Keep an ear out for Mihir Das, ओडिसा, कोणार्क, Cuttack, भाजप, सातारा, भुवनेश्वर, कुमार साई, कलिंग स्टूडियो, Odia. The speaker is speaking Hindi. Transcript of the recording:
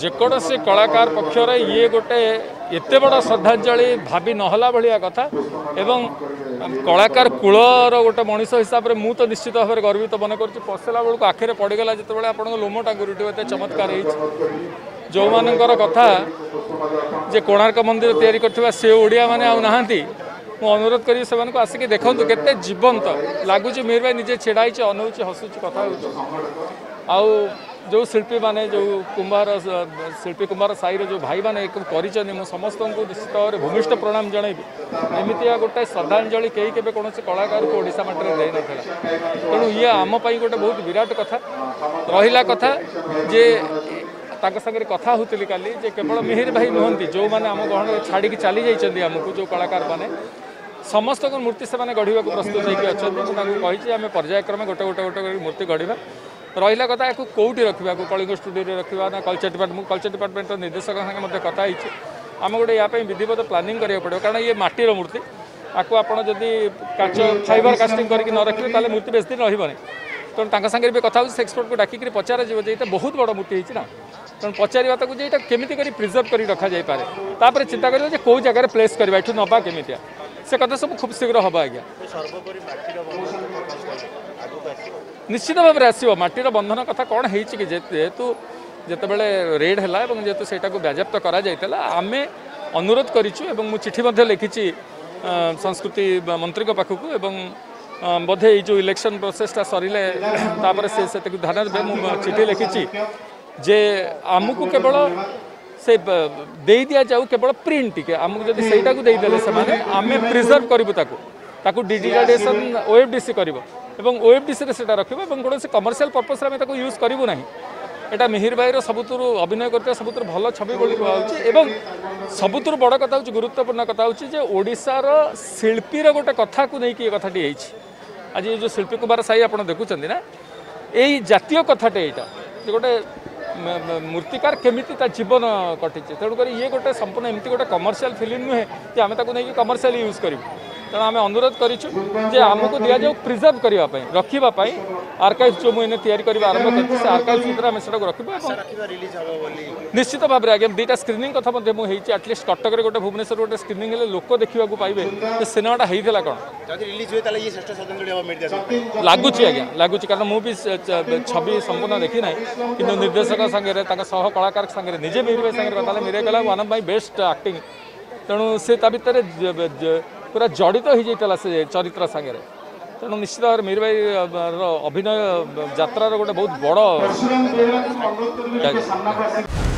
जेकोसी कलाकार पक्षर ये गोटे एत बड़ श्रद्धांजलि भावी नहला भाया कथा एवं कलाकार कूलर गोटे मनीष हिसाब से मुझे तो निश्चित भाव में गर्वित मन कर पसला बेलू आखिरे पड़गला जिते आप लोम टांग उठे चमत्कार जो मान कथा जे कोणार्क मंदिर तैयारी करथिबा से ओडिया माने आ नाहंती मु अनुरोध करी सेमान को आसिक देखंतु केते जीवंत लागुची मिहिर भाई निजे छेडाई छ अनौची हसुची कथा होची आउ जो शिल्पी माने जो कुंभार शिल्पी कुंभार साई रो जो भाई माने करिचनी मु समस्त को निश्चित भाव भूमिष्ठ प्रणाम जणाइबी एमितिया गोटे श्रद्धांजलि केही केबे कोनोसी कलाकार को ओडिसा माटरे देइ नथला तेणु ये आम पई गोटे बहुत विराट कथा रहिला कथा जे ताक सागर कथा होती काली जे केवल मिहिर भाई नुहंती जो मैंने आम गहन छाड़ी चली जाइए आमको जो कलाकार मैंने समस्त मूर्ति से मैंने गढ़ा प्रस्तुत होगी आम पर्यायक्रम गोटे गोटे गोटे मूर्ति गढ़ा रहा कथा या कौटी रखा कलिंग स्टूडियो रखा ना कल्चर डिपार्टमेंट कल्चर डिपार्टमेंट निर्देशक साथ कथा होती आम गोटे या विधिवत प्लानिंग करा पड़ो कारण ये मट्टी मूर्ति आपको आपड़ जब काच फाइबर कास्टिंग करके न रखिए मूर्ति बेस दिन रही तेणु तांका संगे भी कथा होती एक्सपर्ट को डाकिक पचार जीव जो बहुत बड़ मूर्ति होती ना तेनाली पचार केमी कर प्रिजर्व कर रखा जापे चिंता कर कौ जगह प्लेस करवा ये ना केमिया से कथा सब खूब शीघ्र हम आज्ञा निश्चित भाव में आसो मटीर बंधन कथा कौन होेतु जितेबाला रेड है जेहतु से व्याजप्त कर आम अनुरोध करूँ चिठी लिखी संस्कृति मंत्री पाखक एवं बोधे जो इलेक्शन प्रोसेसटा सरिले तापर से ध्यान देवे मुझे चिठी लिखी जे आमको केवल से दे दिया जाऊ केवल प्रिंट टिके आमको जब से देदेले से आम प्रिजर्व करूँ ताकू डिजिटाइजेसन ओएफडीसी करिवो एवं ओएफडीसी रे सेटा रखिवो एवं कोनो से कमर्शियल पर्पस रे ताकू यूज करिवो नाही एटा मिहिर भाई रो सबुतुर अभिनय करते सबुतुर भल छवि बोली एवं सबुतुर बड़ कथा होची गुरुत्वपूर्ण कथा होची जे ओडिसा रो शिल्पी रो गोटे कथा को नहीं कि कथाटी होईची आज ये जो शिल्पी कुमार साई आपण देखुचंदी ना एई जातीय कथाटे एटा जे गोटे मूर्तिकार केमिति ता जीवन कटिचे तेणुक ये गोटे संपूर्ण एमती गोटे कमर्शियल फिल्म नुहे कि आम नहीं कमर्शियल यूज करूँ तेना आम अनुरोध करूँ जे आमको दि जाऊ प्रिजर्व करने रखापी आर्काइव जो मुझे या आरंभ कर आर्काइव भितर आम से रखा निश्चित भाव में आगे दुईटा स्क्रीनिंग कथा मुझे आटलिस्ट कटक गोटे भुवनेश्वर गोटे स्क्रीनिंग लोक देखा पाइबे सिनेमाटा होता कौन लगुच आज्ञा लगुच कारण मुझे छवि संपूर्ण देखी ना कि निर्देशक सांगे सह कलाकार सांगे निजे मिहिर भाई सांगे कथा मिहिर कहला one of my best acting तेणु से ता भितर पूरा जड़ित हो जाता से चरित्र सांगे तेणु निश्चित भाव में मिहिर भाई अभिनय यात्रा गोटे बहुत बड़